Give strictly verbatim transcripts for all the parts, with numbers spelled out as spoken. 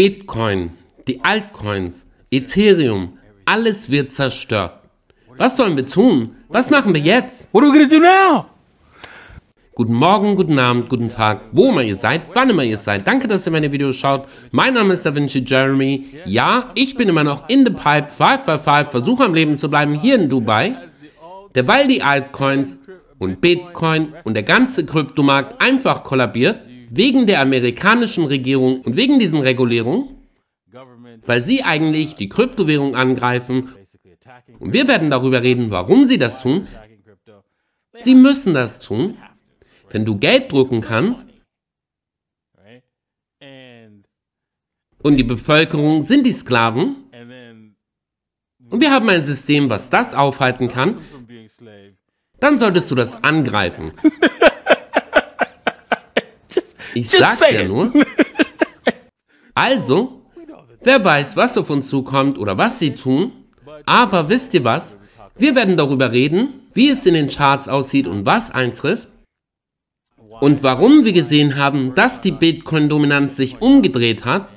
Bitcoin, die Altcoins, Ethereum, alles wird zerstört. Was sollen wir tun? Was machen wir jetzt? What are we gonna do now? Guten Morgen, guten Abend, guten Tag, wo immer ihr seid, wann immer ihr seid. Danke, dass ihr meine Videos schaut. Mein Name ist DaVinci Jeremy. Ja, ich bin immer noch in the pipe, five by five, versuche am Leben zu bleiben hier in Dubai. Derweil die Altcoins und Bitcoin und der ganze Kryptomarkt einfach kollabiert, wegen der amerikanischen Regierung und wegen diesen Regulierungen, weil sie eigentlich die Kryptowährung angreifen. Und wir werden darüber reden, warum sie das tun. Sie müssen das tun. Wenn du Geld drucken kannst und die Bevölkerung sind die Sklaven und wir haben ein System, was das aufhalten kann, dann solltest du das angreifen. Ich sag's ja nur. Also, wer weiß, was auf uns zukommt oder was sie tun. Aber wisst ihr was? Wir werden darüber reden, wie es in den Charts aussieht und was eintrifft und warum wir gesehen haben, dass die Bitcoin-Dominanz sich umgedreht hat.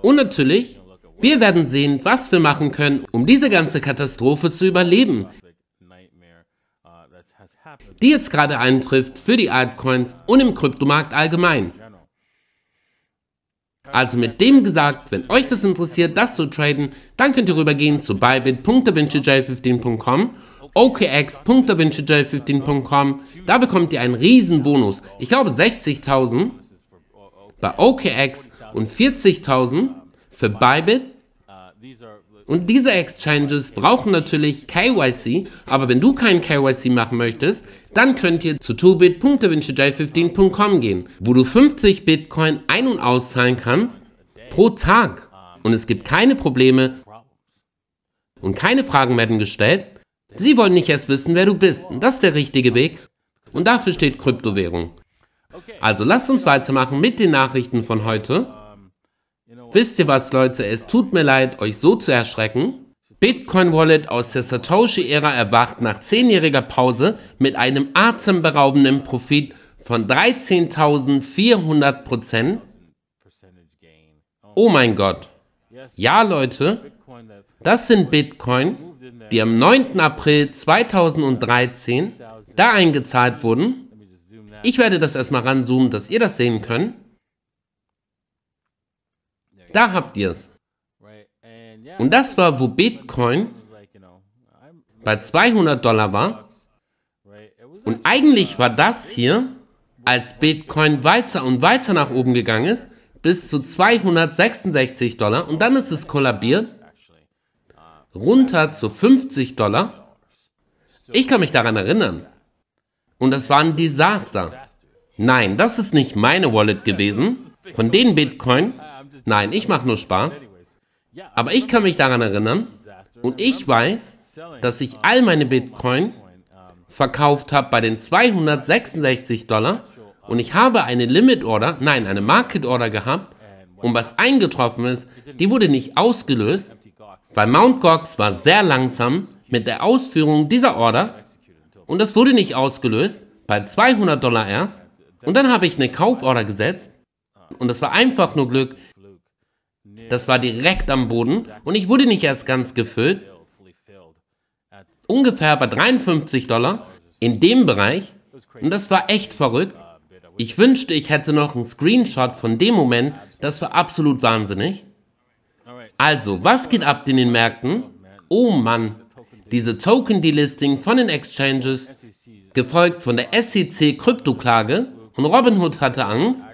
Und natürlich, wir werden sehen, was wir machen können, um diese ganze Katastrophe zu überleben, die jetzt gerade eintrifft für die Altcoins und im Kryptomarkt allgemein. Also mit dem gesagt, wenn euch das interessiert, das zu traden, dann könnt ihr rübergehen zu bybit punkt davinci j fünfzehn punkt com, o k x punkt davinci j fünfzehn punkt com, da bekommt ihr einen riesen Bonus, ich glaube sechzigtausend bei O K X und vierzigtausend für Bybit. Und diese Exchanges brauchen natürlich K Y C, aber wenn du kein K Y C machen möchtest, dann könnt ihr zu two bit punkt davinci j fünfzehn punkt com gehen, wo du fünfzig Bitcoin ein- und auszahlen kannst pro Tag. Und es gibt keine Probleme und keine Fragen werden gestellt. Sie wollen nicht erst wissen, wer du bist. Und das ist der richtige Weg. Und dafür steht Kryptowährung. Also lasst uns weitermachen mit den Nachrichten von heute. Wisst ihr was, Leute? Es tut mir leid, euch so zu erschrecken. Bitcoin Wallet aus der Satoshi-Ära erwacht nach zehnjähriger Pause mit einem atemberaubenden Profit von dreizehntausendvierhundert Prozent. Oh mein Gott. Ja, Leute, das sind Bitcoin, die am neunten April zweitausenddreizehn da eingezahlt wurden. Ich werde das erstmal ranzoomen, dass ihr das sehen könnt. Da habt ihr es. Und das war, wo Bitcoin bei zweihundert Dollar war. Und eigentlich war das hier, als Bitcoin weiter und weiter nach oben gegangen ist, bis zu zweihundertsechsundsechzig Dollar. Und dann ist es kollabiert, runter zu fünfzig Dollar. Ich kann mich daran erinnern. Und das war ein Desaster. Nein, das ist nicht meine Wallet gewesen. Von den Bitcoin... Nein, ich mache nur Spaß, aber ich kann mich daran erinnern und ich weiß, dass ich all meine Bitcoin verkauft habe bei den zweihundertsechsundsechzig Dollar und ich habe eine Limit Order, nein, eine Market Order gehabt und was eingetroffen ist, die wurde nicht ausgelöst, weil Mount Gox war sehr langsam mit der Ausführung dieser Orders und das wurde nicht ausgelöst, bei zweihundert Dollar erst und dann habe ich eine Kauforder gesetzt und das war einfach nur Glück. Das war direkt am Boden und ich wurde nicht erst ganz gefüllt. Ungefähr bei dreiundfünfzig Dollar in dem Bereich und das war echt verrückt. Ich wünschte, ich hätte noch einen Screenshot von dem Moment. Das war absolut wahnsinnig. Also, was geht ab in den Märkten? Oh Mann, diese Token-Delisting von den Exchanges, gefolgt von der S E C Kryptoklage und Robinhood hatte Angst.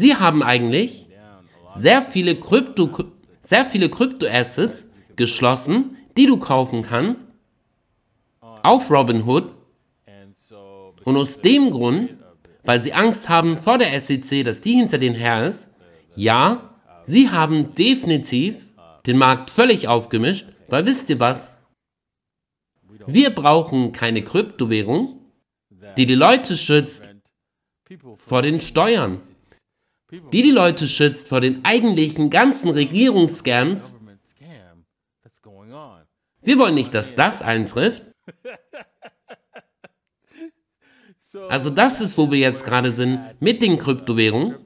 Sie haben eigentlich... sehr viele Krypto, sehr viele Krypto-Assets geschlossen, die du kaufen kannst, auf Robinhood. Und aus dem Grund, weil sie Angst haben vor der S E C, dass die hinter denen her ist, ja, sie haben definitiv den Markt völlig aufgemischt, weil wisst ihr was? Wir brauchen keine Kryptowährung, die die Leute schützt vor den Steuern, die die Leute schützt vor den eigentlichen ganzen Regierungsscams. Wir wollen nicht, dass das eintrifft. Also das ist, wo wir jetzt gerade sind mit den Kryptowährungen.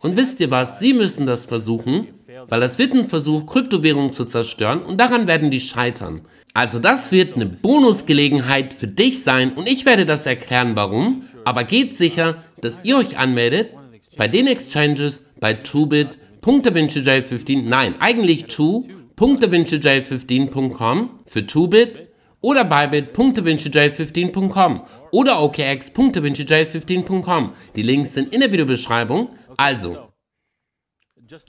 Und wisst ihr was, sie müssen das versuchen, weil das wird ein Versuch, Kryptowährungen zu zerstören und daran werden die scheitern. Also das wird eine Bonusgelegenheit für dich sein und ich werde das erklären, warum. Aber geht sicher, dass ihr euch anmeldet bei den Exchanges, bei two bit, .davincij fünfzehn, nein, eigentlich two dot davinci j fifteen dot com für two bit oder bybit .davinci j fifteen dot com oder O K X .davinci j fifteen dot com. Die Links sind in der Videobeschreibung. Also,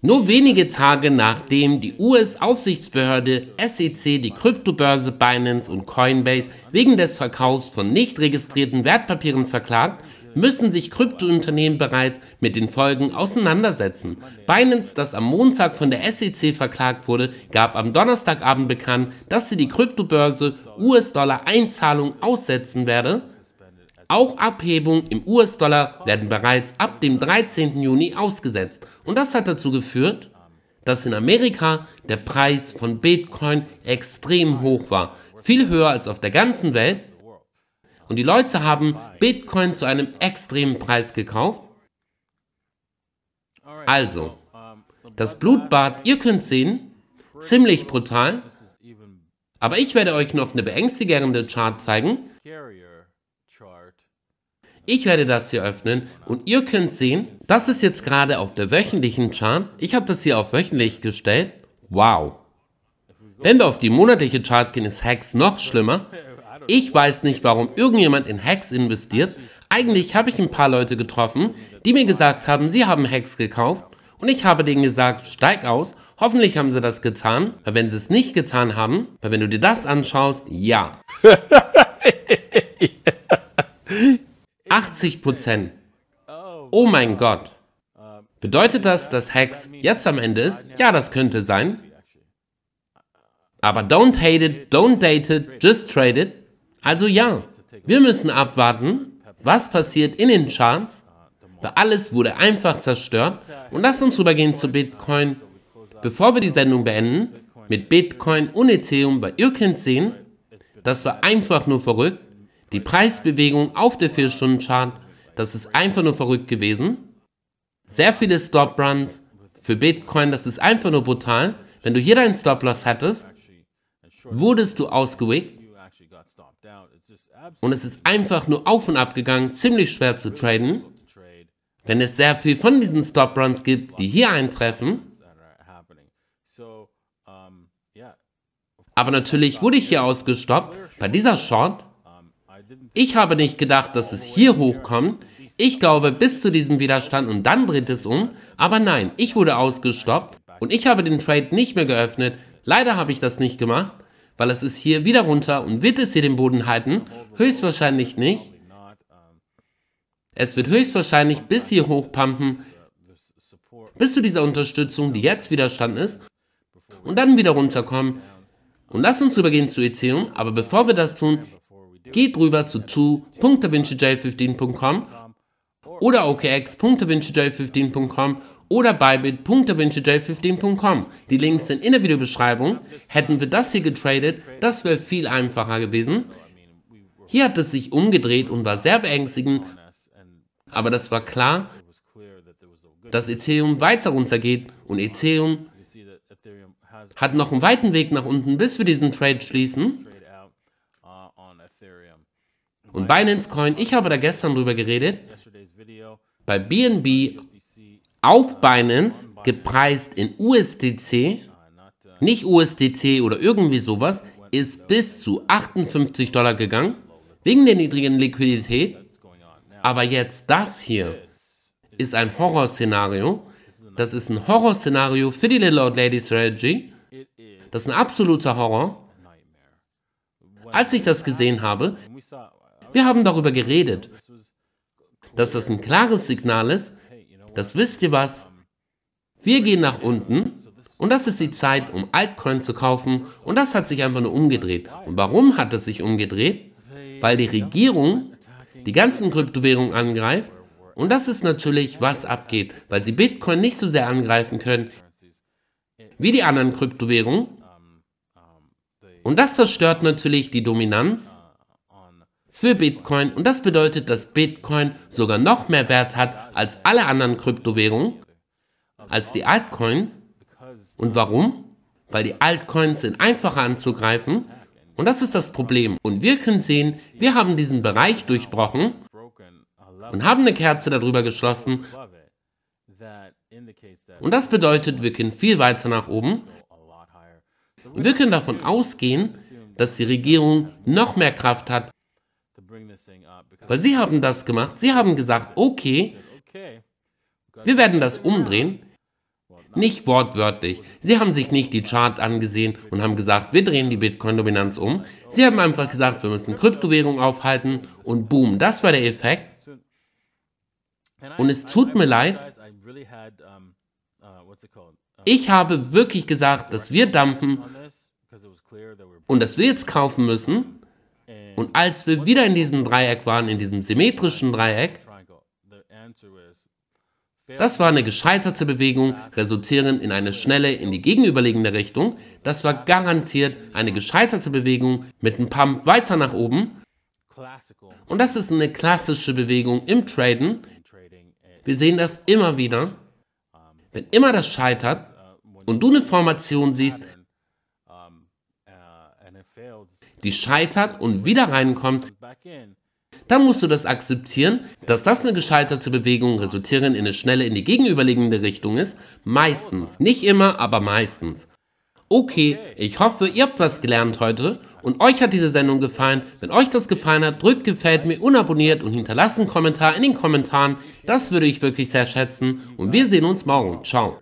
nur wenige Tage nachdem die U S-Aufsichtsbehörde S E C die Kryptobörse Binance und Coinbase wegen des Verkaufs von nicht registrierten Wertpapieren verklagt, müssen sich Kryptounternehmen bereits mit den Folgen auseinandersetzen. Binance, das am Montag von der S E C verklagt wurde, gab am Donnerstagabend bekannt, dass sie die Kryptobörse U S-Dollar-Einzahlung aussetzen werde. Auch Abhebungen im U S-Dollar werden bereits ab dem dreizehnten Juni ausgesetzt. Und das hat dazu geführt, dass in Amerika der Preis von Bitcoin extrem hoch war. Viel höher als auf der ganzen Welt. Und die Leute haben Bitcoin zu einem extremen Preis gekauft. Also, das Blutbad, ihr könnt sehen, ziemlich brutal. Aber ich werde euch noch eine beängstigende Chart zeigen. Ich werde das hier öffnen und ihr könnt sehen, das ist jetzt gerade auf der wöchentlichen Chart. Ich habe das hier auf wöchentlich gestellt. Wow. Wenn wir auf die monatliche Chart gehen, ist Hex noch schlimmer. Ich weiß nicht, warum irgendjemand in Hex investiert. Eigentlich habe ich ein paar Leute getroffen, die mir gesagt haben, sie haben Hex gekauft. Und ich habe denen gesagt, steig aus. Hoffentlich haben sie das getan. Weil wenn sie es nicht getan haben, weil wenn du dir das anschaust, ja. achtzig Prozent. Oh mein Gott. Bedeutet das, dass Hex jetzt am Ende ist? Ja, das könnte sein. Aber don't hate it, don't date it, just trade it. Also ja, wir müssen abwarten, was passiert in den Charts. Weil alles wurde einfach zerstört. Und lasst uns rübergehen zu Bitcoin. Bevor wir die Sendung beenden, mit Bitcoin und Ethereum, weil ihr könnt sehen, das war einfach nur verrückt. Die Preisbewegung auf der vier-Stunden-Chart, das ist einfach nur verrückt gewesen. Sehr viele Stop-Runs für Bitcoin, das ist einfach nur brutal. Wenn du hier deinen Stop-Loss hattest, wurdest du ausgewickt. Und es ist einfach nur auf und ab gegangen, ziemlich schwer zu traden. Wenn es sehr viel von diesen Stop-Runs gibt, die hier eintreffen. Aber natürlich wurde ich hier ausgestoppt bei dieser Short. Ich habe nicht gedacht, dass es hier hochkommt. Ich glaube bis zu diesem Widerstand und dann dreht es um. Aber nein, ich wurde ausgestoppt und ich habe den Trade nicht mehr geöffnet. Leider habe ich das nicht gemacht, weil es ist hier wieder runter und wird es hier den Boden halten? Höchstwahrscheinlich nicht. Es wird höchstwahrscheinlich bis hier hochpumpen, bis zu dieser Unterstützung, die jetzt Widerstand ist und dann wieder runterkommen. Und lass uns übergehen zu Ethereum, aber bevor wir das tun, geht rüber zu two dot davinci j fifteen dot com oder O K X dot davinci j fifteen dot com oder bybit .davinci j fifteen dot com. Die Links sind in der Videobeschreibung. Hätten wir das hier getradet, das wäre viel einfacher gewesen. Hier hat es sich umgedreht und war sehr beängstigend, aber das war klar, dass Ethereum weiter runtergeht und Ethereum hat noch einen weiten Weg nach unten, bis wir diesen Trade schließen. Und Binance Coin, ich habe da gestern drüber geredet, bei B N B auf Binance, gepreist in U S D C, nicht U S D C oder irgendwie sowas, ist bis zu achtundfünfzig Dollar gegangen, wegen der niedrigen Liquidität. Aber jetzt das hier ist ein Horrorszenario. Das ist ein Horrorszenario für die Little Old Lady Strategy. Das ist ein absoluter Horror. Als ich das gesehen habe, wir haben darüber geredet, dass das ein klares Signal ist, dass wisst ihr was, wir gehen nach unten und das ist die Zeit, um Altcoin zu kaufen und das hat sich einfach nur umgedreht. Und warum hat es sich umgedreht? Weil die Regierung die ganzen Kryptowährungen angreift und das ist natürlich, was abgeht, weil sie Bitcoin nicht so sehr angreifen können wie die anderen Kryptowährungen und das zerstört natürlich die Dominanz für Bitcoin und das bedeutet, dass Bitcoin sogar noch mehr Wert hat als alle anderen Kryptowährungen als die Altcoins. Und warum? Weil die Altcoins sind einfacher anzugreifen. Und das ist das Problem. Und wir können sehen, wir haben diesen Bereich durchbrochen und haben eine Kerze darüber geschlossen. Und das bedeutet, wir können viel weiter nach oben. Und wir können davon ausgehen, dass die Regierung noch mehr Kraft hat. Weil sie haben das gemacht. Sie haben gesagt, okay, wir werden das umdrehen. Nicht wortwörtlich. Sie haben sich nicht die Chart angesehen und haben gesagt, wir drehen die Bitcoin-Dominanz um. Sie haben einfach gesagt, wir müssen Kryptowährung aufhalten und boom, das war der Effekt. Und es tut mir leid, ich habe wirklich gesagt, dass wir dumpen und dass wir jetzt kaufen müssen. Und als wir wieder in diesem Dreieck waren, in diesem symmetrischen Dreieck, das war eine gescheiterte Bewegung, resultierend in eine schnelle, in die gegenüberliegende Richtung. Das war garantiert eine gescheiterte Bewegung mit einem Pump weiter nach oben. Und das ist eine klassische Bewegung im Traden. Wir sehen das immer wieder. Wenn immer das scheitert und du eine Formation siehst, die scheitert und wieder reinkommt, dann musst du das akzeptieren, dass das eine gescheiterte Bewegung resultierend in eine schnelle, in die gegenüberliegende Richtung ist. Meistens. Nicht immer, aber meistens. Okay, ich hoffe, ihr habt was gelernt heute und euch hat diese Sendung gefallen. Wenn euch das gefallen hat, drückt gefällt mir und abonniert und hinterlasst einen Kommentar in den Kommentaren. Das würde ich wirklich sehr schätzen und wir sehen uns morgen. Ciao.